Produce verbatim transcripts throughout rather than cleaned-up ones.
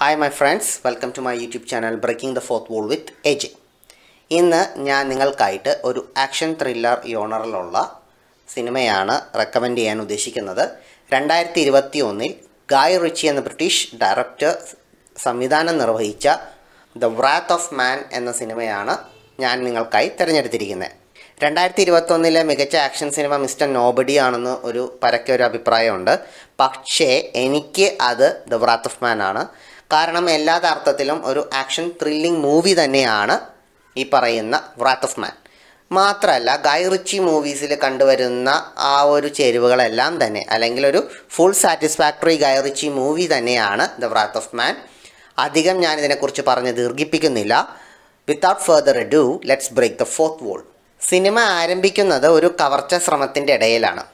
Hi my friends, welcome to my YouTube channel breaking the fourth wall with AJ. ഇന്ന് ഞാൻ നിങ്ങൾക്കായിട്ട് ഒരു action thriller യോണറിലുള്ള സിനിമയാണ് recommend ചെയ്യാൻ ഉദ്ദേശിക്കുന്നത്. രണ്ടായിരത്തി ഇരുപത്തി ഒന്നിൽ ഗായ് റിച്ചി എന്ന ബ്രിട്ടീഷ് ഡയറക്ടർ സംവിധാനം നിർവഹിച്ച ദ വ്രാത്ത് ഓഫ് മാൻ എന്ന സിനിമയാണ് ഞാൻ നിങ്ങൾക്കായി തിരഞ്ഞെടുത്തിരിക്കുന്നത്. രണ്ടായിരത്തി ഇരുപത്തൊന്നിലെ മികച്ച ആക്ഷൻ സിനിമ മിസ്റ്റർ നോബഡി ആണെന്ന് ഒരു പരക്കെ ഒരു അഭിപ്രായമുണ്ട്. പക്ഷേ എനിക്ക് അത് ദ വ്രാത്ത് ഓഫ് മാൻ ആണ്. കാരണം എല്ലാ അർത്ഥത്തിലും ഒരു ആക്ഷൻ ത്രില്ലിംഗ് മൂവി തന്നെയാണ് ഈ പറയുന്ന വ്രാത്ത് ഓഫ് മാൻ. മാത്രമല്ല, ഗായ് റിച്ചി മൂവീസിൽ കണ്ടുവരുന്ന ആ ഒരു ചേരുവകളെല്ലാം തന്നെ, അല്ലെങ്കിൽ ഒരു full satisfactory Guy Ritchie movie തന്നെയാണ് ദ വ്രാത്ത് ഓഫ് മാൻ. അധികം ഞാനിതിനെക്കുറിച്ച് പറഞ്ഞ് ദീർഘിപ്പിക്കുന്നില്ല. Without further do let's break the fourth wall. സിനിമ ആരംഭിക്കുന്നത് ഒരു കവർച്ച ശ്രമത്തിൻ്റെ ഇടയിലാണ്.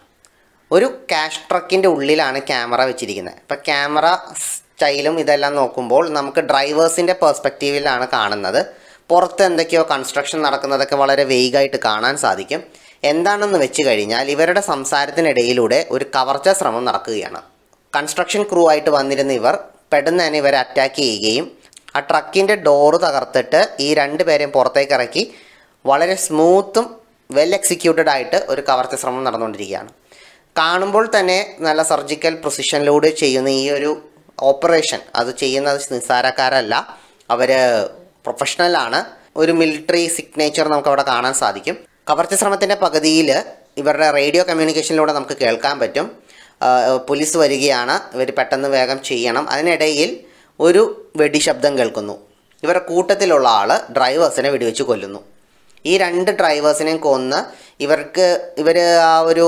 ഒരു ക്യാഷ് ട്രക്കിൻ്റെ ഉള്ളിലാണ് ക്യാമറ വെച്ചിരിക്കുന്നത്. അപ്പം ക്യാമറ സ്റ്റൈലും ഇതെല്ലാം നോക്കുമ്പോൾ നമുക്ക് ഡ്രൈവേഴ്സിൻ്റെ പേഴ്സ്പെക്റ്റീവിലാണ് കാണുന്നത്. പുറത്ത് എന്തൊക്കെയോ കൺസ്ട്രക്ഷൻ നടക്കുന്നതൊക്കെ വളരെ വെയ്ഗായിട്ട് കാണാൻ സാധിക്കും. എന്താണെന്ന് വെച്ച് കഴിഞ്ഞാൽ, ഇവരുടെ സംസാരത്തിനിടയിലൂടെ ഒരു കവർച്ച ശ്രമം നടക്കുകയാണ്. കൺസ്ട്രക്ഷൻ ക്രൂ ആയിട്ട് വന്നിരുന്ന ഇവർ പെട്ടെന്ന് തന്നെ ഇവരെ അറ്റാക്ക് ചെയ്യുകയും ആ ട്രക്കിൻ്റെ ഡോറ് തകർത്തിട്ട് ഈ രണ്ട് പേരെയും പുറത്തേക്ക് ഇറക്കി വളരെ സ്മൂത്തും വെൽ എക്സിക്യൂട്ടഡ് ആയിട്ട് ഒരു കവർച്ച ശ്രമം നടന്നുകൊണ്ടിരിക്കുകയാണ്. കാണുമ്പോൾ തന്നെ നല്ല സർജിക്കൽ പ്രൊസിഷനിലൂടെ ചെയ്യുന്ന ഈ ഒരു ഓപ്പറേഷൻ, അത് ചെയ്യുന്നത് നിസ്സാരക്കാരല്ല, അവർ പ്രൊഫഷണലാണ്. ഒരു മിലിറ്ററി സിഗ്നേച്ചർ നമുക്കവിടെ കാണാൻ സാധിക്കും. കവർച്ച ശ്രമത്തിൻ്റെ പകുതിയിൽ ഇവരുടെ റേഡിയോ കമ്മ്യൂണിക്കേഷനിലൂടെ നമുക്ക് കേൾക്കാൻ പറ്റും, പോലീസ് വരികയാണ്, ഇവർ പെട്ടെന്ന് വേഗം ചെയ്യണം. അതിനിടയിൽ ഒരു വെടിശബ്ദം കേൾക്കുന്നു. ഇവരുടെ കൂട്ടത്തിലുള്ള ആൾ ഡ്രൈവേഴ്സിനെ വെടിവെച്ച് കൊല്ലുന്നു. ഈ രണ്ട് ഡ്രൈവേഴ്സിനെയും കൊന്ന് ഇവർക്ക് ഇവർ ആ ഒരു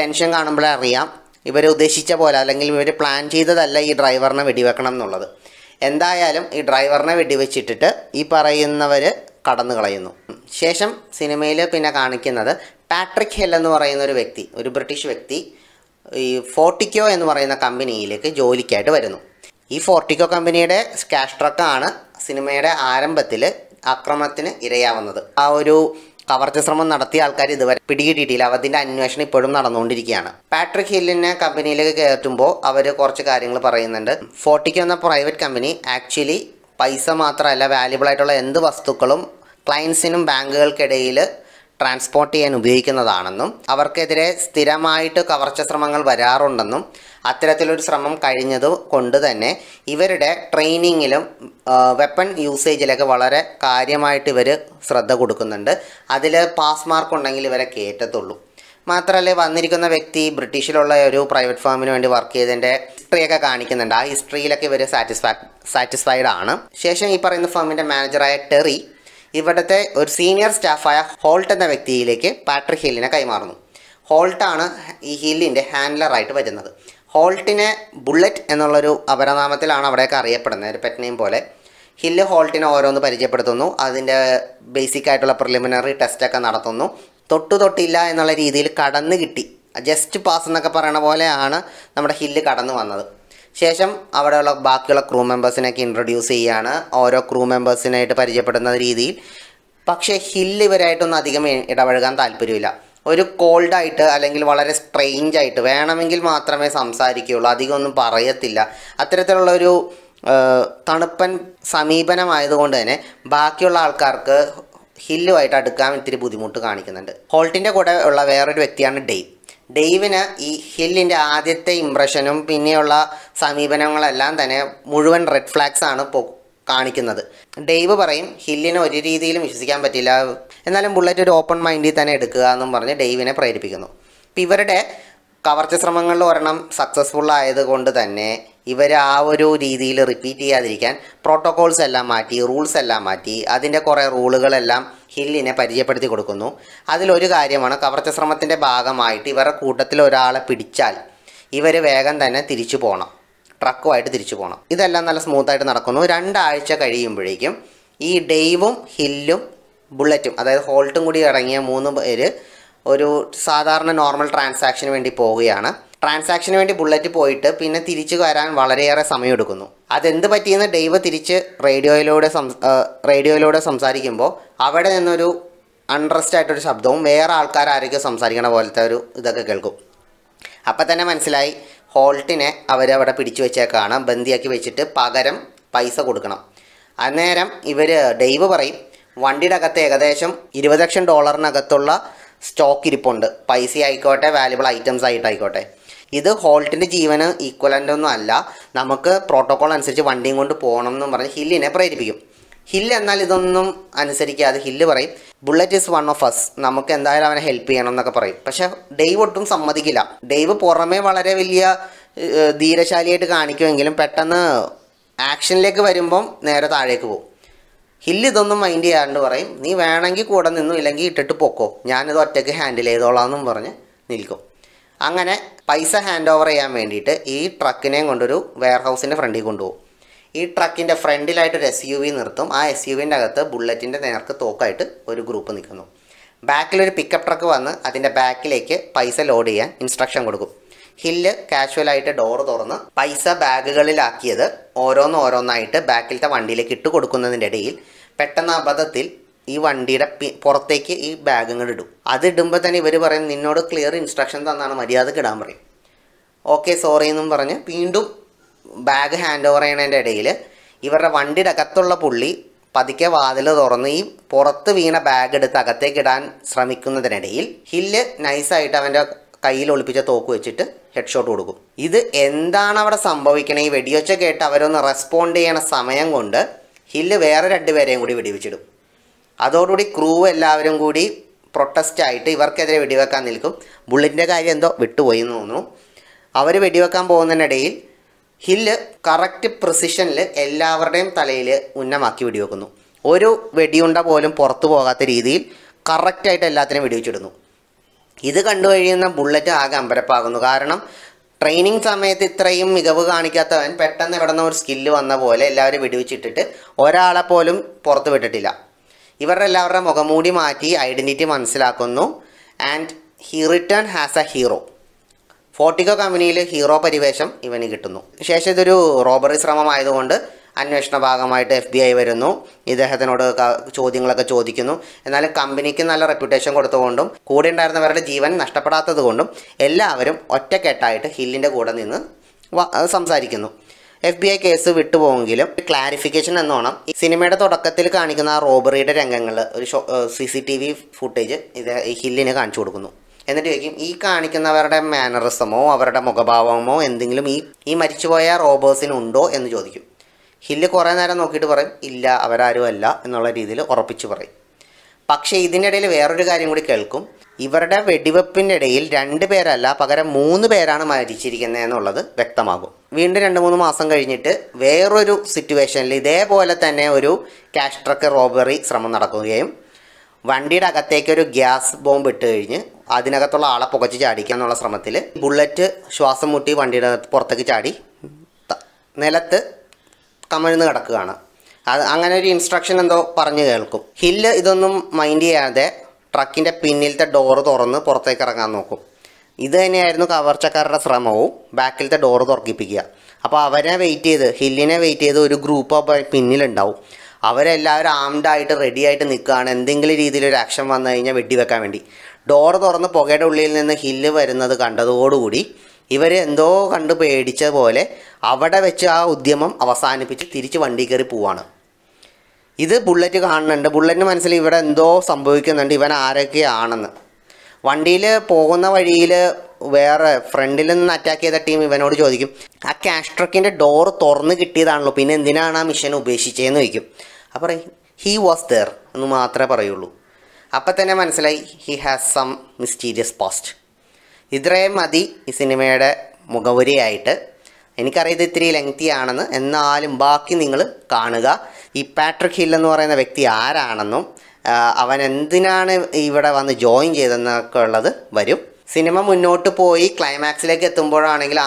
ടെൻഷൻ കാണുമ്പോഴേ അറിയാം ഇവർ ഉദ്ദേശിച്ച പോലെ, അല്ലെങ്കിൽ ഇവർ പ്ലാൻ ചെയ്തതല്ല ഈ ഡ്രൈവറിനെ വെടിവെക്കണം എന്നുള്ളത്. എന്തായാലും ഈ ഡ്രൈവറിനെ വെടിവെച്ചിട്ടിട്ട് ഈ പറയുന്നവർ കടന്നു കളയുന്നു. ശേഷം സിനിമയിൽ പിന്നെ കാണിക്കുന്നത് പാട്രിക് ഹിൽ എന്ന് പറയുന്ന ഒരു വ്യക്തി, ഒരു ബ്രിട്ടീഷ് വ്യക്തി, ഈ ഫോർട്ടിക്കോ എന്ന് പറയുന്ന കമ്പനിയിലേക്ക് ജോലിക്കായിട്ട് വരുന്നു. ഈ ഫോർട്ടിക്കോ കമ്പനിയുടെ ക്യാഷ് ട്രക്കാണ് സിനിമയുടെ ആരംഭത്തിൽ ആക്രമണത്തിന് ഇരയാവുന്നത്. ആ ഒരു കവർച്ച ശ്രമം നടത്തിയ ആൾക്കാർ ഇതുവരെ പിടികിട്ടിയിട്ടില്ല. അവതിൻ്റെ അന്വേഷണം ഇപ്പോഴും നടന്നുകൊണ്ടിരിക്കുകയാണ്. പാട്രിക് ഹില്ലിനെ കമ്പനിയിലേക്ക് കയറ്റുമ്പോൾ അവർ കുറച്ച് കാര്യങ്ങൾ പറയുന്നുണ്ട്. ഫോർട്ടിക്ക് എന്ന പ്രൈവറ്റ് കമ്പനി ആക്ച്വലി പൈസ മാത്രമല്ല, വാല്യുബിൾ ആയിട്ടുള്ള എന്ത് വസ്തുക്കളും ക്ലയൻസിനും ബാങ്കുകൾക്കിടയിൽ ട്രാൻസ്പോർട്ട് ചെയ്യാൻ ഉപയോഗിക്കുന്നതാണെന്നും അവർക്കെതിരെ സ്ഥിരമായിട്ട് കവർച്ച ശ്രമങ്ങൾ വരാറുണ്ടെന്നും അത്തരത്തിലൊരു ശ്രമം കഴിഞ്ഞത് കൊണ്ട് തന്നെ ഇവരുടെ ട്രെയിനിങ്ങിലും വെപ്പൺ യൂസേജിലൊക്കെ വളരെ കാര്യമായിട്ട് ഇവർ ശ്രദ്ധ കൊടുക്കുന്നുണ്ട്. അതിൽ പാസ് മാർക്ക് ഉണ്ടെങ്കിൽ ഇവരെ കയറ്റത്തുള്ളൂ. മാത്രമല്ല, വന്നിരിക്കുന്ന വ്യക്തി ബ്രിട്ടീഷിലുള്ള ഒരു പ്രൈവറ്റ് ഫേമിന് വേണ്ടി വർക്ക് ചെയ്തതിൻ്റെ ഹിസ്റ്ററിയൊക്കെ കാണിക്കുന്നുണ്ട്. ആ ഹിസ്റ്ററിയിലൊക്കെ ഇവർ സാറ്റിസ്ഫാക് സാറ്റിസ്ഫൈഡ് ആണ്. ശേഷം ഈ പറയുന്ന ഫേമിൻ്റെ മാനേജറായ ടെറി ഇവിടുത്തെ ഒരു സീനിയർ സ്റ്റാഫായ ഹോൾട്ട് എന്ന വ്യക്തിയിലേക്ക് പാട്രിക് ഹില്ലിനെ കൈമാറുന്നു. ഹോൾട്ടാണ് ഈ ഹില്ലിൻ്റെ ഹാൻഡ്ലറായിട്ട് വരുന്നത്. ഹോൾട്ടിനെ ബുള്ളറ്റ് എന്നുള്ളൊരു അപരനാമത്തിലാണ് അവിടെയൊക്കെ അറിയപ്പെടുന്നത്, ഒരു പെറ്റ്നെയിം പോലെ. ഹില്ല് ഹോൾട്ടിനെ ഓരോന്ന് പരിചയപ്പെടുത്തുന്നു, അതിൻ്റെ ബേസിക് ആയിട്ടുള്ള പ്രിലിമിനറി ടെസ്റ്റൊക്കെ നടത്തുന്നു. തൊട്ടു തൊട്ടില്ല എന്നുള്ള രീതിയിൽ കടന്നു കിട്ടി, ജസ്റ്റ് പാസ് എന്നൊക്കെ പറയണ പോലെയാണ് നമ്മുടെ ഹില്ല് കടന്നു വന്നത്. ശേഷം അവിടെയുള്ള ബാക്കിയുള്ള ക്രൂ മെമ്പേഴ്സിനെയൊക്കെ ഇൻട്രൊഡ്യൂസ് ചെയ്യുകയാണ്, ഓരോ ക്രൂ മെമ്പേഴ്സിനായിട്ട് പരിചയപ്പെടുന്ന രീതിയിൽ. പക്ഷേ ഹില്ല് ഇവരായിട്ടൊന്നും അധികം ഇടപഴകാൻ താല്പര്യമില്ല. ഒരു കോൾഡായിട്ട് അല്ലെങ്കിൽ വളരെ സ്ട്രെയിഞ്ചായിട്ട് വേണമെങ്കിൽ മാത്രമേ സംസാരിക്കുകയുള്ളൂ, അധികമൊന്നും പറയത്തില്ല. അത്തരത്തിലുള്ളൊരു തണുപ്പൻ സമീപനമായതുകൊണ്ട് തന്നെ ബാക്കിയുള്ള ആൾക്കാർക്ക് ഹില്ലുമായിട്ട് അടുക്കാൻ ഇത്തിരി ബുദ്ധിമുട്ട് കാണിക്കുന്നുണ്ട്. ഹോൾട്ടിൻ്റെ കൂടെ ഉള്ള വേറൊരു വ്യക്തിയാണ് ഡേവ്. ഡേവിന് ഈ ഹില്ലിൻ്റെ ആദ്യത്തെ ഇംപ്രഷനും പിന്നെയുള്ള സമീപനങ്ങളെല്ലാം തന്നെ മുഴുവൻ റെഡ് ഫ്ലാഗ്സാണ് കാണിക്കുന്നത്. ഡേവ് പറയും ഹില്ലിനെ ഒരു രീതിയിലും വിശ്വസിക്കാൻ പറ്റില്ല, എന്നാലും ബുള്ളറ്റ് ഒരു ഓപ്പൺ മൈൻഡിൽ തന്നെ എടുക്കുക എന്നും പറഞ്ഞ് ഡേവിനെ പ്രേരിപ്പിക്കുന്നു. അപ്പം ഇവരുടെ കവർച്ച ശ്രമങ്ങളിൽ ഒരെണ്ണം സക്സസ്ഫുൾ ആയതുകൊണ്ട് തന്നെ ഇവർ ആ ഒരു രീതിയിൽ റിപ്പീറ്റ് ചെയ്യാതിരിക്കാൻ പ്രോട്ടോകോൾസ് എല്ലാം മാറ്റി, റൂൾസ് എല്ലാം മാറ്റി, അതിൻ്റെ കുറേ റൂളുകളെല്ലാം ഹില്ലിനെ പരിചയപ്പെടുത്തി കൊടുക്കുന്നു. അതിലൊരു കാര്യമാണ്, കവർച്ച ശ്രമത്തിൻ്റെ ഭാഗമായിട്ട് ഇവരുടെ കൂട്ടത്തിൽ ഒരാളെ പിടിച്ചാൽ ഇവർ വേഗം തന്നെ തിരിച്ചു പോകണം, ട്രക്കുമായിട്ട് തിരിച്ചു പോകണം. ഇതെല്ലാം നല്ല സ്മൂത്തായിട്ട് നടക്കുന്നു. രണ്ടാഴ്ച കഴിയുമ്പോഴേക്കും ഈ ഡേവും ഹില്ലും ബുള്ളറ്റും, അതായത് ഹോൾട്ടും കൂടി അടങ്ങിയ മൂന്ന് പേര് ഒരു സാധാരണ നോർമൽ ട്രാൻസാക്ഷന് വേണ്ടി പോവുകയാണ്. ട്രാൻസാക്ഷന് വേണ്ടി ബുള്ളറ്റ് പോയിട്ട് പിന്നെ തിരിച്ചു വരാൻ വളരെയേറെ സമയമെടുക്കുന്നു. അതെന്ത് പറ്റിയെന്ന് ഡേവ് തിരിച്ച് റേഡിയോയിലൂടെ റേഡിയോയിലൂടെ സംസാരിക്കുമ്പോൾ അവിടെ നിന്നൊരു അൺറെസ്റ്റ് ആയിട്ടൊരു ശബ്ദവും വേറെ ആൾക്കാരായിരിക്കും സംസാരിക്കണ പോലത്തെ ഒരു ഇതൊക്കെ കേൾക്കും. അപ്പം തന്നെ മനസ്സിലായി ഹോൾട്ടിനെ അവരവിടെ പിടിച്ചു വെച്ചേക്കാണ്, ബന്ദിയാക്കി വെച്ചിട്ട് പകരം പൈസ കൊടുക്കണം. അന്നേരം ഇവർ ഡൈവ് പറയും വണ്ടിയുടെ അകത്ത് ഏകദേശം ഇരുപത് ലക്ഷം ഡോളറിനകത്തുള്ള സ്റ്റോക്ക് ഇരിപ്പുണ്ട്, പൈസ ആയിക്കോട്ടെ വാല്യുബിൾ ഐറ്റംസ് ആയിട്ടായിക്കോട്ടെ. ഇത് ഹോൾട്ടിൻ്റെ ജീവന് ഈക്വലൻ്റൊന്നും അല്ല, നമുക്ക് പ്രോട്ടോക്കോൾ അനുസരിച്ച് വണ്ടിയും കൊണ്ട് പോകണം എന്നും പറഞ്ഞ് ഹില്ലിനെ പ്രേരിപ്പിക്കും. ഹില്ല് എന്നാൽ ഇതൊന്നും അനുസരിക്കാതെ ഹില്ല് പറയും bullet is one of us, നമുക്ക് എന്തായാലും അവനെ ഹെൽപ്പ് ചെയ്യണം എന്നൊക്കെ പറയും. പക്ഷേ ഡൈവ് ഒട്ടും സമ്മതിക്കില്ല. ഡൈവ് പുറമേ വളരെ വലിയ ധീരശാലിയായിട്ട് കാണിക്കുമെങ്കിലും പെട്ടെന്ന് ആക്ഷനിലേക്ക് വരുമ്പം നേരെ താഴേക്ക് പോകും. ഹില്ല് ഇതൊന്നും മൈൻഡ് ചെയ്യാണ്ട് പറയും നീ വേണമെങ്കിൽ കൂടെ നിന്നു, ഇല്ലെങ്കിൽ ഇട്ടിട്ട് പൊക്കോ, ഞാനിത് ഒറ്റയ്ക്ക് ഹാൻഡിൽ ചെയ്തോളാം എന്നും പറഞ്ഞ് നിൽക്കും. അങ്ങനെ പൈസ ഹാൻഡ് ഓവർ ചെയ്യാൻ വേണ്ടിയിട്ട് ഈ ട്രക്കിനെയും കൊണ്ടൊരു വെയർ ഹൗസിൻ്റെ ഫ്രണ്ടിൽ കൊണ്ടുപോകും. ഈ ട്രക്കിൻ്റെ ഫ്രണ്ടിലായിട്ടൊരു എസ് യു വി നിർത്തും. ആ എസ് യു വിൻ്റെ അകത്ത് ബുള്ളറ്റിൻ്റെ നേർക്ക് തോക്കായിട്ട് ഒരു ഗ്രൂപ്പ് നിൽക്കുന്നു. ബാക്കിലൊരു പിക്കപ്പ് ട്രക്ക് വന്ന് അതിൻ്റെ ബാക്കിലേക്ക് പൈസ ലോഡ് ചെയ്യാൻ ഇൻസ്ട്രക്ഷൻ കൊടുക്കും. ഹില്ല് കാഷ്വലായിട്ട് ഡോറ് തുറന്ന് പൈസ ബാഗുകളിലാക്കിയത് ഓരോന്നോരോന്നായിട്ട് ബാക്കിലത്തെ വണ്ടിയിലേക്ക് ഇട്ട് കൊടുക്കുന്നതിൻ്റെ ഇടയിൽ പെട്ടെന്ന് അബദ്ധത്തിൽ ഈ വണ്ടിയുടെ പി പുറത്തേക്ക് ഈ ബാഗുകൾ ഇടും. അതിടുമ്പോൾ തന്നെ ഇവർ പറയും നിന്നോട് ക്ലിയർ ഇൻസ്ട്രക്ഷൻ തന്നാണ് മര്യാദക്ക് ഇടാൻ പറയും. ഓക്കെ സോറി എന്നും പറഞ്ഞ് വീണ്ടും ബാഗ് ഹാൻഡ് ഓവർ ചെയ്യണതിൻ്റെ ഇടയിൽ ഇവരുടെ വണ്ടിയുടെ അകത്തുള്ള പുള്ളി പതുക്കെ വാതിൽ തുറന്ന് ഈ പുറത്ത് വീണ ബാഗ് എടുത്ത് അകത്തേക്ക് ഇടാൻ ശ്രമിക്കുന്നതിനിടയിൽ ഹില്ല് നൈസായിട്ട് അവൻ്റെ കയ്യിൽ ഒളിപ്പിച്ച തോക്ക് വെച്ചിട്ട് ഹെഡ് ഷോട്ട് കൊടുക്കും. ഇത് എന്താണ് അവിടെ സംഭവിക്കണേ, ഈ വെടിയൊച്ച കേട്ട് അവരൊന്ന് റെസ്പോണ്ട് ചെയ്യണ സമയം കൊണ്ട് ഹില്ല് വേറെ രണ്ടുപേരെയും കൂടി വെടിവെച്ചിടും. അതോടുകൂടി ക്രൂ എല്ലാവരും കൂടി പ്രൊട്ടസ്റ്റായിട്ട് ഇവർക്കെതിരെ വെടിവെക്കാൻ നിൽക്കും. ബുള്ളറ്റിൻ്റെ കാര്യം എന്തോ വിട്ടുപോയി എന്ന് തോന്നുന്നു. അവർ വെടിവെക്കാൻ പോകുന്നതിനിടയിൽ ഹില്ല് കറക്റ്റ് പ്രിസിഷനിൽ എല്ലാവരുടെയും തലയിൽ ഉന്നമാക്കി വെടിവെക്കുന്നു. ഒരു വെടിയുണ്ട പോലും പുറത്തു പോകാത്ത രീതിയിൽ കറക്റ്റായിട്ട് എല്ലാത്തിനും വെടിവെച്ചിടുന്നു. ഇത് കണ്ടു കഴിയുന്ന ബുള്ളറ്റ് ആകെ അമ്പരപ്പാകുന്നു. കാരണം ട്രെയിനിങ് സമയത്ത് ഇത്രയും മികവ് കാണിക്കാത്തവൻ പെട്ടെന്ന് ഇവിടെ നിന്ന് ഒരു സ്കില്ല് വന്ന പോലെ എല്ലാവരും വെടിവെച്ചിട്ടിട്ട് ഒരാളെ പോലും പുറത്ത് വിട്ടിട്ടില്ല. ഇവരുടെ എല്ലാവരുടെ മുഖംമൂടി മാറ്റി ഐഡൻറ്റിറ്റി മനസ്സിലാക്കുന്നു. And he return as a hero. Fortico കമ്പനിയിൽ ഹീറോ പരിവേഷം ഇവന് കിട്ടുന്നു. ശേഷം ഇതൊരു റോബറി ശ്രമമായതുകൊണ്ട് അന്വേഷണ ഭാഗമായിട്ട് എഫ് ബി ഐ വരുന്നു. ഇദ്ദേഹത്തിനോട് ചോദ്യങ്ങളൊക്കെ ചോദിക്കുന്നു. എന്നാലും കമ്പനിക്ക് നല്ല റെപ്യൂട്ടേഷൻ കൊടുത്തുകൊണ്ടും കൂടെ ഉണ്ടായിരുന്നവരുടെ ജീവൻ നഷ്ടപ്പെടാത്തത് കൊണ്ടും എല്ലാവരും ഒറ്റക്കെട്ടായിട്ട് ഹില്ലിൻ്റെ കൂടെ നിന്ന് സംസാരിക്കുന്നു. എഫ് ബി ഐ കേസ് വിട്ടുപോകുമെങ്കിലും ക്ലാരിഫിക്കേഷൻ എന്നോണം ഈ സിനിമയുടെ തുടക്കത്തിൽ കാണിക്കുന്ന ആ റോബറിയുടെ രംഗങ്ങൾ ഒരു C C T V footage ഇത് ഈ ഹില്ലിന് കാണിച്ചു കൊടുക്കുന്നു. എന്നിട്ട് ചോദിക്കും ഈ കാണിക്കുന്നവരുടെ മാനറിസമോ അവരുടെ മുഖഭാവമോ എന്തെങ്കിലും ഈ ഈ മരിച്ചുപോയ റോബേഴ്സിനുണ്ടോ എന്ന് ചോദിക്കും. ഹില്ല് കുറേ നേരം നോക്കിയിട്ട് പറയും ഇല്ല അവരാരും അല്ല എന്നുള്ള രീതിയിൽ ഉറപ്പിച്ച് പറയും. പക്ഷേ ഇതിനിടയിൽ വേറൊരു കാര്യം കൂടി കേൾക്കും. ഇവരുടെ വെടിവെപ്പിൻ്റെ ഇടയിൽ രണ്ട് പേരല്ല പകരം മൂന്ന് പേരാണ് മരിച്ചിരിക്കുന്നത് എന്നുള്ളത് വ്യക്തമാകും. വീണ്ടും രണ്ട് മൂന്ന് മാസം കഴിഞ്ഞിട്ട് വേറൊരു സിറ്റുവേഷനിൽ ഇതേപോലെ തന്നെ ഒരു ക്യാഷ് ട്രക്ക് റോബറി ശ്രമം നടക്കുകയും വണ്ടിയുടെ അകത്തേക്ക് ഒരു ഗ്യാസ് ബോംബ് ഇട്ട് കഴിഞ്ഞ് അതിനകത്തുള്ള ആളെ പുകച്ച് ചാടിക്കുക എന്നുള്ള ശ്രമത്തിൽ ബുള്ളറ്റ് ശ്വാസം മുട്ടി വണ്ടിയുടെ പുറത്തേക്ക് ചാടി നിലത്ത് കമിഴ്ന്ന് കിടക്കുകയാണ്. അത് അങ്ങനെ ഒരു ഇൻസ്ട്രക്ഷൻ എന്തോ പറഞ്ഞു കേൾക്കും. ഹില്ല് ഇതൊന്നും മൈൻഡ് ചെയ്യാതെ ട്രക്കിൻ്റെ പിന്നിലത്തെ ഡോറ് തുറന്ന് പുറത്തേക്ക് ഇറങ്ങാൻ നോക്കും. ഇത് തന്നെയായിരുന്നു കവർച്ചക്കാരുടെ ശ്രമവും, ബാക്കിലത്തെ ഡോറ് തുറക്കിപ്പിക്കുക. അപ്പോൾ അവരെ വെയിറ്റ് ചെയ്ത് ഹില്ലിനെ വെയിറ്റ് ചെയ്ത് ഒരു ഗ്രൂപ്പ് പിന്നിലുണ്ടാവും. അവരെല്ലാവരും ആംഡായിട്ട് റെഡി ആയിട്ട് നിൽക്കുകയാണ് എന്തെങ്കിലും രീതിയിലൊരു ആക്ഷൻ വന്നു കഴിഞ്ഞാൽ വെട്ടിവെക്കാൻ വേണ്ടി. ഡോറ് തുറന്ന് പുകയുടെ ഉള്ളിൽ നിന്ന് ഹില്ല് വരുന്നത് കണ്ടതോടുകൂടി ഇവർ എന്തോ കണ്ട് പേടിച്ച പോലെ അവിടെ വെച്ച് ആ ഉദ്യമം അവസാനിപ്പിച്ച് തിരിച്ച് വണ്ടി കയറി പോവാണ്. ഇത് ബുള്ളറ്റ് കാണുന്നുണ്ട്. ബുള്ളറ്റിന് മനസ്സിൽ ഇവിടെ എന്തോ സംഭവിക്കുന്നുണ്ട്, ഇവൻ ആരൊക്കെയാണെന്ന്. വണ്ടിയിൽ പോകുന്ന വഴിയിൽ വേറെ ഫ്രണ്ടിൽ നിന്ന് അറ്റാക്ക് ചെയ്ത ടീം ഇവനോട് ചോദിക്കും ആ ക്യാഷ് ട്രക്കിൻ്റെ ഡോർ തുറന്ന് കിട്ടിയതാണല്ലോ, പിന്നെ എന്തിനാണ് ആ മിഷൻ ഉപേക്ഷിച്ചതെന്ന് ചോദിക്കും. അപ്പോൾ ഹി വാസ് ദെയർ എന്ന് മാത്രമേ പറയുള്ളൂ. അപ്പം തന്നെ മനസ്സിലായി he has some mysterious past. ഇത്രയും മതി ഈ സിനിമയുടെ മുഖവരിയായിട്ട്. എനിക്കറിയത് ഇത്തിരി ലെങ്തിയാണെന്ന്, എന്നാലും ബാക്കി നിങ്ങൾ കാണുക. ഈ പാട്രിക് ഹിൽ എന്ന് പറയുന്ന വ്യക്തി ആരാണെന്നും അവൻ എന്തിനാണ് ഇവിടെ വന്ന് ജോയിൻ ചെയ്തതെന്നൊക്കെ ഉള്ളത് വരും. സിനിമ മുന്നോട്ട് പോയി ക്ലൈമാക്സിലേക്ക് എത്തുമ്പോഴാണെങ്കിൽ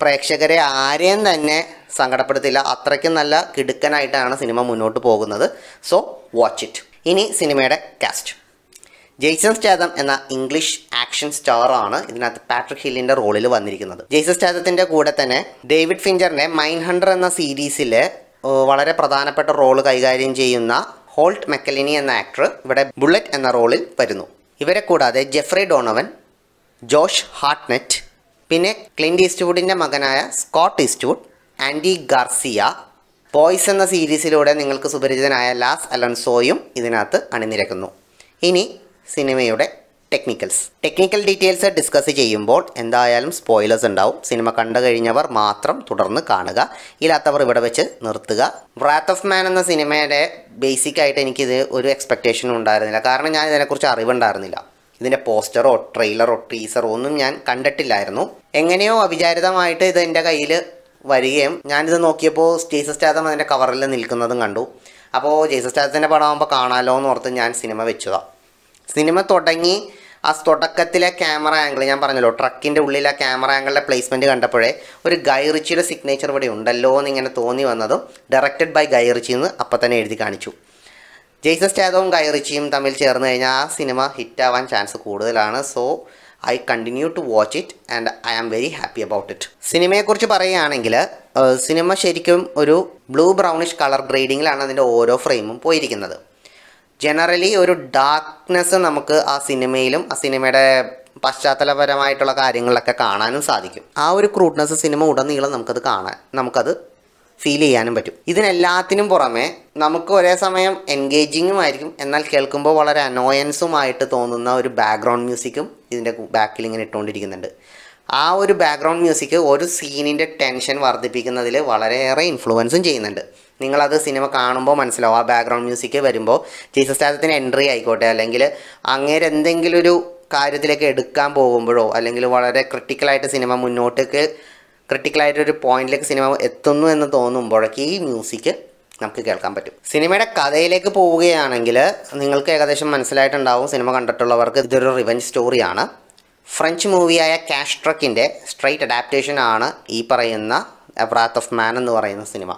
പ്രേക്ഷകരെ ആരെയും തന്നെ സങ്കടപ്പെടുത്തില്ല. അത്രയ്ക്കും നല്ല കിടുക്കനായിട്ടാണ് സിനിമ മുന്നോട്ട് പോകുന്നത്. So watch it. ഇനി സിനിമയുടെ കാസ്റ്റ്. ജെയ്സൺ സ്റ്റാതം എന്ന ഇംഗ്ലീഷ് ആക്ഷൻ സ്റ്റാറാണ് ഇതിനകത്ത് പാട്രിക് ഹില്ലിൻ്റെ റോളിൽ വന്നിരിക്കുന്നത്. ജെയ്സൺ സ്റ്റാതത്തിൻ്റെ കൂടെ തന്നെ ഡേവിഡ് ഫിഞ്ചറിൻ്റെ മൈൻഡ്ഹണ്ടർ എന്ന സീരീസിലെ വളരെ പ്രധാനപ്പെട്ട റോള് കൈകാര്യം ചെയ്യുന്ന ഹോൾട്ട് മെക്കലിനി എന്ന ആക്ടർ ഇവിടെ ബുള്ളറ്റ് എന്ന റോളിൽ വരുന്നു. ഇവരെ കൂടാതെ ജെഫ്രി ഡോണവൻ, ജോഷ് ഹാർട്ട്നെറ്റ്, പിന്നെ ക്ലിന്റ് ഈസ്റ്റ്വുഡിൻ്റെ മകനായ Scott Eastwood, Andy Garcia. Boys എന്ന സീരീസിലൂടെ നിങ്ങൾക്ക് സുപരിചിതനായ ലാസ് അലൻസോയും ഇതിനകത്ത് അണിനിരക്കുന്നു. ഇനി സിനിമയുടെ ടെക്നിക്കൽസ് ടെക്നിക്കൽ ഡീറ്റെയിൽസ് ഡിസ്കസ് ചെയ്യുമ്പോൾ എന്തായാലും സ്പോയിലേഴ്സ് ഉണ്ടാവും. സിനിമ കണ്ടു കഴിഞ്ഞവർ മാത്രം തുടർന്ന് കാണുക, ഇല്ലാത്തവർ ഇവിടെ വെച്ച് നിർത്തുക. വ്രാത്ത് ഓഫ് മാൻ എന്ന സിനിമയുടെ ബേസിക്കായിട്ട് എനിക്കിത് ഒരു എക്സ്പെക്റ്റേഷനും ഉണ്ടായിരുന്നില്ല, കാരണം ഞാൻ ഇതിനെക്കുറിച്ച് അറിവുണ്ടായിരുന്നില്ല. ഇതിൻ്റെ പോസ്റ്ററോ ട്രെയിലറോ ടീസറോ ഒന്നും ഞാൻ കണ്ടിട്ടില്ലായിരുന്നു. എങ്ങനെയോ അവിചാരിതമായിട്ട് ഇത് എൻ്റെ കയ്യിൽ വരികയും ഞാനിത് നോക്കിയപ്പോൾ ജേസൺ സ്റ്റാത്തം അതിൻ്റെ കവറിൽ നിൽക്കുന്നതും കണ്ടു. അപ്പോൾ ജേസൺ സ്റ്റാത്തത്തിൻ്റെ പടമാകുമ്പോൾ കാണാമല്ലോ എന്ന് ഓർത്ത് ഞാൻ സിനിമ വെച്ചതാണ്. സിനിമ തുടങ്ങി ആ തുടക്കത്തിലെ ക്യാമറ ആംഗിൾ, ഞാൻ പറഞ്ഞല്ലോ ട്രക്കിൻ്റെ ഉള്ളിലെ ക്യാമറ ആംഗിളിലെ പ്ലേസ്മെൻറ്റ് കണ്ടപ്പോഴേ ഒരു ഗൈ റിച്ചിയുടെ സിഗ്നേച്ചർ ഇവിടെ ഉണ്ടല്ലോ എന്നിങ്ങനെ തോന്നി വന്നതും ഡയറക്റ്റഡ് ബൈ ഗൈ റിച്ചി എന്ന് അപ്പം തന്നെ എഴുതി കാണിച്ചു. ജേസൺ സ്റ്റാത്തവും ഗൈ റിച്ചിയും തമ്മിൽ ചേർന്ന് കഴിഞ്ഞാൽ ആ സിനിമ ഹിറ്റാവാൻ ചാൻസ് കൂടുതലാണ്. So I continue to watch it and I am very happy about it. സിനിമയെക്കുറിച്ച് പറയുകയാണെങ്കിൽ സിനിമ ശരിക്കും ഒരു ബ്ലൂ ബ്രൗണിഷ് കളർ ഗ്രേഡിങ്ങിലാണ് അതിൻ്റെ ഓരോ ഫ്രെയിമും പോയിരിക്കുന്നത്. ജനറലി ഒരു ഡാർക്ക്നെസ് നമുക്ക് ആ സിനിമയിലും ആ സിനിമയുടെ പശ്ചാത്തലപരമായിട്ടുള്ള കാര്യങ്ങളിലൊക്കെ കാണാനും സാധിക്കും. ആ ഒരു ക്രൂഡ്നെസ് സിനിമ ഉടനീളം നമുക്കത് കാണാൻ നമുക്കത് ഫീൽ ചെയ്യാനും പറ്റും. ഇതിനെല്ലാത്തിനും പുറമെ നമുക്ക് ഒരേ സമയം എൻഗേജിങ്ങുമായിരിക്കും, എന്നാൽ കേൾക്കുമ്പോൾ വളരെ അനോയൻസുമായിട്ട് തോന്നുന്ന ഒരു ബാക്ക്ഗ്രൗണ്ട് മ്യൂസിക്കും ഇതിൻ്റെ ബാക്കിൽ ഇങ്ങനെ ഇട്ടുകൊണ്ടിരിക്കുന്നുണ്ട്. ആ ഒരു ബാക്ക്ഗ്രൗണ്ട് മ്യൂസിക് ഒരു സീനിൻ്റെ ടെൻഷൻ വർദ്ധിപ്പിക്കുന്നതിൽ വളരെയേറെ ഇൻഫ്ലുവൻസും ചെയ്യുന്നുണ്ട്. നിങ്ങളത് സിനിമ കാണുമ്പോൾ മനസ്സിലാവും. ആ ബാക്ക്ഗ്രൗണ്ട് മ്യൂസിക് വരുമ്പോൾ ജേസൺ സ്റ്റാത്തത്തിൻ്റെ എൻട്രി ആയിക്കോട്ടെ, അല്ലെങ്കിൽ അങ്ങേരെ എന്തെങ്കിലും ഒരു കാര്യത്തിലേക്ക് എടുക്കാൻ പോകുമ്പോഴോ, അല്ലെങ്കിൽ വളരെ ക്രിട്ടിക്കലായിട്ട് സിനിമ മുന്നോട്ടേക്ക് ക്രിട്ടിക്കലായിട്ടൊരു പോയിന്റിലേക്ക് സിനിമ എത്തുന്നു എന്ന് തോന്നുമ്പോഴൊക്കെ ഈ മ്യൂസിക് നമുക്ക് കേൾക്കാൻ പറ്റും. സിനിമയുടെ കഥയിലേക്ക് പോവുകയാണെങ്കിൽ നിങ്ങൾക്ക് ഏകദേശം മനസ്സിലായിട്ടുണ്ടാവും, സിനിമ കണ്ടിട്ടുള്ളവർക്ക്, ഇതൊരു റിവഞ്ച് സ്റ്റോറിയാണ്. ഫ്രഞ്ച് മൂവിയായ ക്യാഷ് ട്രക്കിൻ്റെ സ്ട്രൈറ്റ് അഡാപ്റ്റേഷനാണ് ഈ പറയുന്ന വ്രാത്ത് ഓഫ് മാൻ എന്ന് പറയുന്ന സിനിമ.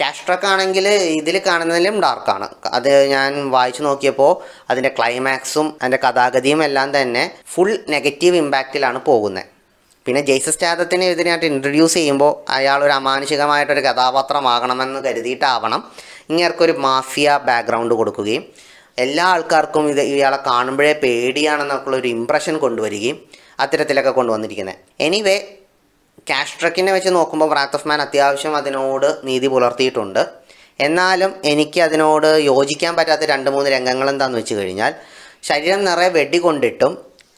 ക്യാഷ് ട്രക്ക് ആണെങ്കിൽ ഇതിൽ കാണുന്നതിലും ഡാർക്കാണ്. അത് ഞാൻ വായിച്ചു നോക്കിയപ്പോൾ അതിൻ്റെ ക്ലൈമാക്സും അതിൻ്റെ കഥാഗതിയും എല്ലാം തന്നെ ഫുൾ നെഗറ്റീവ് ഇമ്പാക്റ്റിലാണ് പോകുന്നത്. പിന്നെ ജേസൺ സ്റ്റാത്തത്തിനെ ഇതിനായിട്ട് ഇൻട്രൊഡ്യൂസ് ചെയ്യുമ്പോൾ അയാളൊരു അമാനുഷികമായിട്ടൊരു കഥാപാത്രമാകണമെന്ന് കരുതിയിട്ടാവണം ഇങ്ങേർക്കൊരു മാഫിയ ബാക്ക്ഗ്രൗണ്ട് കൊടുക്കുകയും എല്ലാ ആൾക്കാർക്കും ഇത് ഇയാളെ കാണുമ്പോഴേ പേടിയാണെന്നൊക്കെയുള്ളൊരു ഇമ്പ്രഷൻ കൊണ്ടുവരികയും അത്തരത്തിലൊക്കെ കൊണ്ടുവന്നിരിക്കുന്നത്. എനിവേ ക്യാഷ് ട്രക്കിനെ വെച്ച് നോക്കുമ്പോൾ വ്രാത്ത് ഓഫ് മാൻ അത്യാവശ്യം അതിനോട് നീതി പുലർത്തിയിട്ടുണ്ട്. എന്നാലും എനിക്ക് അതിനോട് യോജിക്കാൻ പറ്റാത്ത രണ്ട് മൂന്ന് രംഗങ്ങൾ എന്താണെന്ന് വെച്ച് കഴിഞ്ഞാൽ, ശരീരം നിറയെ വെടി കൊണ്ടിട്ടും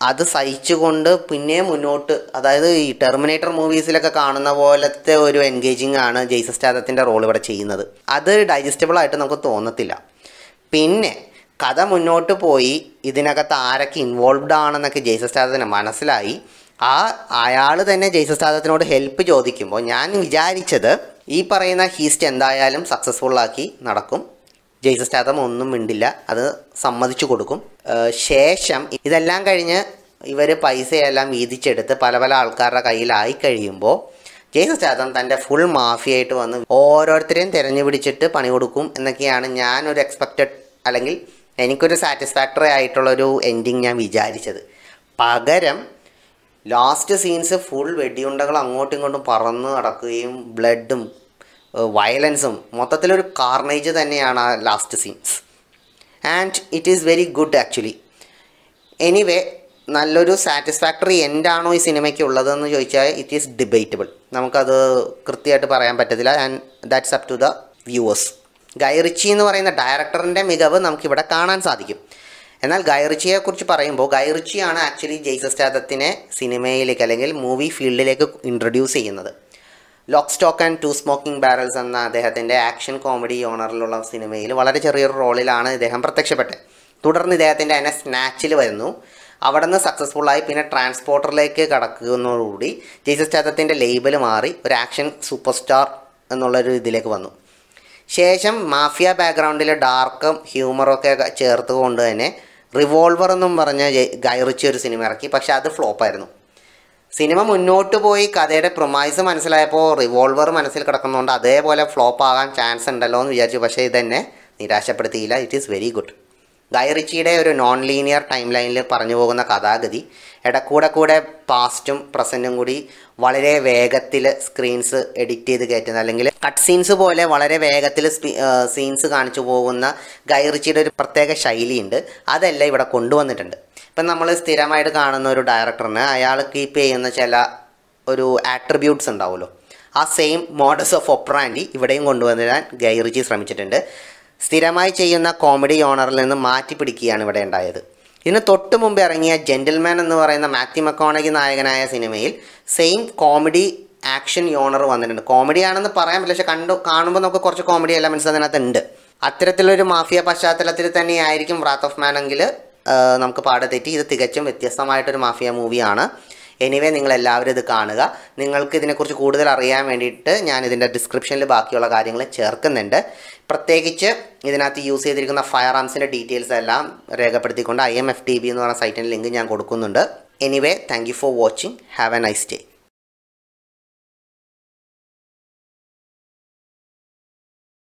അത് സഹിച്ചുകൊണ്ട് പിന്നെ മുന്നോട്ട്, അതായത് ഈ ടെർമിനേറ്റർ മൂവീസിലൊക്കെ കാണുന്ന പോലത്തെ ഒരു എൻഗേജിങ് ആണ് ജേസൺ സ്റ്റാത്തത്തിൻ്റെ റോൾ ഇവിടെ ചെയ്യുന്നത്. അത് ഡൈജസ്റ്റബിളായിട്ട് നമുക്ക് തോന്നത്തില്ല. പിന്നെ കഥ മുന്നോട്ട് പോയി ഇതിനകത്ത് ആരൊക്കെ ഇൻവോൾവ്ഡ് ആണെന്നൊക്കെ ജേസൺ സ്റ്റാത്തത്തിന് മനസ്സിലായി. ആ അയാൾ തന്നെ ജേസൺ സ്റ്റാത്തത്തിനോട് ഹെൽപ്പ് ചോദിക്കുമ്പോൾ ഞാൻ വിചാരിച്ചത് ഈ പറയുന്ന ഹീസ്റ്റ് എന്തായാലും സക്സസ്ഫുള്ളാക്കി നടക്കും, ജേസൺ സ്റ്റാത്തം ഒന്നും മിണ്ടില്ല, അത് സമ്മതിച്ചു കൊടുക്കും. ശേഷം ഇതെല്ലാം കഴിഞ്ഞ് ഇവർ പൈസയെല്ലാം വീതിച്ചെടുത്ത് പല പല ആൾക്കാരുടെ കയ്യിലായി കഴിയുമ്പോൾ ജേസൺ സ്റ്റാത്തം തൻ്റെ ഫുൾ മാഫിയായിട്ട് വന്ന് ഓരോരുത്തരെയും തിരഞ്ഞു പിടിച്ചിട്ട് പണി കൊടുക്കും എന്നൊക്കെയാണ് ഞാനൊരു എക്സ്പെക്റ്റഡ്, അല്ലെങ്കിൽ എനിക്കൊരു സാറ്റിസ്ഫാക്ടറി ആയിട്ടുള്ളൊരു എൻഡിങ് ഞാൻ വിചാരിച്ചത്. പകരം ലാസ്റ്റ് സീൻസ് ഫുൾ വെടിയുണ്ടകൾ അങ്ങോട്ടും ഇങ്ങോട്ടും പറന്ന് നടക്കുകയും ബ്ലഡും വയലൻസും മൊത്തത്തിലൊരു കാർണേജ് തന്നെയാണ് ആ last scenes. And it is very good actually. Anyway നല്ലൊരു സാറ്റിസ്ഫാക്ടറി എൻഡാണോ ഈ സിനിമയ്ക്ക് ഉള്ളതെന്ന് ചോദിച്ചാൽ ഇറ്റ് ഈസ് ഡിബേറ്റബിൾ. നമുക്കത് കൃത്യമായിട്ട് പറയാൻ പറ്റത്തില്ല. And that's up to the viewers. Guy Ritchie എന്ന് പറയുന്ന ഡയറക്ടറിൻ്റെ മികവ് നമുക്കിവിടെ കാണാൻ സാധിക്കും. എന്നാൽ ഗൈ റിച്ചിയെക്കുറിച്ച് പറയുമ്പോൾ, ഗൈ റിച്ചിയാണ് ആക്ച്വലി ജേസൺ സ്റ്റാത്തത്തിനെ സിനിമയിലേക്ക് അല്ലെങ്കിൽ മൂവി ഫീൽഡിലേക്ക് ഇൻട്രൊഡ്യൂസ് ചെയ്യുന്നത്. Lock Stock and Two Smoking Barrels എന്ന അദ്ദേഹത്തിൻ്റെ ആക്ഷൻ കോമഡി ഓണറിലുള്ള സിനിമയിൽ വളരെ ചെറിയൊരു റോളിലാണ് ഇദ്ദേഹം പ്രത്യക്ഷപ്പെട്ടത്. തുടർന്ന് ഇദ്ദേഹത്തിൻ്റെ തന്നെ സ്നാച്ചിൽ വരുന്നു. അവിടെ നിന്ന് സക്സസ്ഫുള്ളായി പിന്നെ ട്രാൻസ്പോർട്ടറിലേക്ക് കടക്കുന്നതോടുകൂടി ജേസൺ സ്റ്റാത്തത്തിൻ്റെ ലേബൽ മാറി ഒരു ആക്ഷൻ സൂപ്പർ സ്റ്റാർ എന്നുള്ളൊരു ഇതിലേക്ക് വന്നു. ശേഷം മാഫിയ ബാക്ക്ഗ്രൗണ്ടിൽ ഡാർക്കും ഹ്യൂമറൊക്കെ ചേർത്തുകൊണ്ട് തന്നെ റിവോൾവർ എന്നും പറഞ്ഞ് ഗൈ റിച്ചി ഒരു സിനിമ ഇറക്കി. പക്ഷെ അത് ഫ്ലോപ്പായിരുന്നു. സിനിമ മുന്നോട്ട് പോയി കഥയുടെ പ്രൊമൈസ് മനസ്സിലായപ്പോൾ റിവോൾവർ മനസ്സിൽ കിടക്കുന്നതുകൊണ്ട് അതേപോലെ ഫ്ലോപ്പാകാൻ ചാൻസ് ഉണ്ടല്ലോ എന്ന് വിചാരിച്ചു. പക്ഷേ ഇതെന്നെ നിരാശപ്പെടുത്തിയില്ല. It is very good. Guy റിച്ചിയുടെ ഒരു നോൺ ലീനിയർ ടൈം ലൈനിൽ പറഞ്ഞു പോകുന്ന കഥാഗതി, ഇടക്കൂടെ കൂടെ പാസ്റ്റും പ്രസൻറ്റും കൂടി വളരെ വേഗത്തിൽ സ്ക്രീൻസ് എഡിറ്റ് ചെയ്ത് കയറ്റുന്ന, അല്ലെങ്കിൽ കട്ട് സീൻസ് പോലെ വളരെ വേഗത്തിൽ സീൻസ് കാണിച്ചു പോകുന്ന ഗൈ റിച്ചിയുടെ ഒരു പ്രത്യേക ശൈലിയുണ്ട്. അതെല്ലാം ഇവിടെ കൊണ്ടുവന്നിട്ടുണ്ട്. ഇപ്പം നമ്മൾ സ്ഥിരമായിട്ട് കാണുന്ന ഒരു ഡയറക്ടറിന് അയാൾ കീപ്പ് ചെയ്യുന്ന ചില ഒരു ആട്രിബ്യൂട്ട്സ് ഉണ്ടാവുമല്ലോ, ആ സെയിം മോഡസ് ഓഫ് ഒപ്രാൻഡി ഇവിടെയും കൊണ്ടുവന്നിടാൻ ഗൈ റിച്ചി ശ്രമിച്ചിട്ടുണ്ട്. സ്ഥിരമായി ചെയ്യുന്ന കോമഡി ഓണറിൽ നിന്ന് മാറ്റി പിടിക്കുകയാണ് ഇവിടെ ഉണ്ടായത്. ഇതിന് തൊട്ട് മുമ്പ് ഇറങ്ങിയ ജെന്റിൽമാൻ എന്ന് പറയുന്ന മാത്യു മക്കോണഗി നായകനായ സിനിമയിൽ സെയിം കോമഡി ആക്ഷൻ യോണർ വന്നിട്ടുണ്ട്. കോമഡിയാണെന്ന് പറയാൻ പറ്റില്ല, പക്ഷെ കണ്ടു കാണുമ്പോൾ നമുക്ക് കുറച്ച് കോമഡി എലമെൻസ് അതിനകത്ത് ഉണ്ട്. അത്തരത്തിലൊരു മാഫിയ പശ്ചാത്തലത്തിൽ തന്നെയായിരിക്കും റാത്ത് ഓഫ് മാൻ എങ്കിൽ നമുക്ക് പാടെ തെറ്റി. ഇത് തികച്ചും വ്യത്യസ്തമായിട്ടൊരു മാഫിയ മൂവിയാണ്. എനിവേ നിങ്ങളെല്ലാവരും ഇത് കാണുക. നിങ്ങൾക്ക് ഇതിനെക്കുറിച്ച് കൂടുതൽ അറിയാൻ വേണ്ടിയിട്ട് ഞാൻ ഇതിൻ്റെ ഡിസ്ക്രിപ്ഷനിൽ ബാക്കിയുള്ള കാര്യങ്ങൾ ചേർക്കുന്നുണ്ട്. പ്രത്യേകിച്ച് ഇതിനകത്ത് യൂസ് ചെയ്തിരിക്കുന്ന ഫയർ ആംസിൻ്റെ ഡീറ്റെയിൽസ് എല്ലാം രേഖപ്പെടുത്തിക്കൊണ്ട് I M F T B എന്ന് പറയുന്ന സൈറ്റിൻ്റെ ലിങ്ക് ഞാൻ കൊടുക്കുന്നുണ്ട്. Anyway thank you for watching. Have a nice day.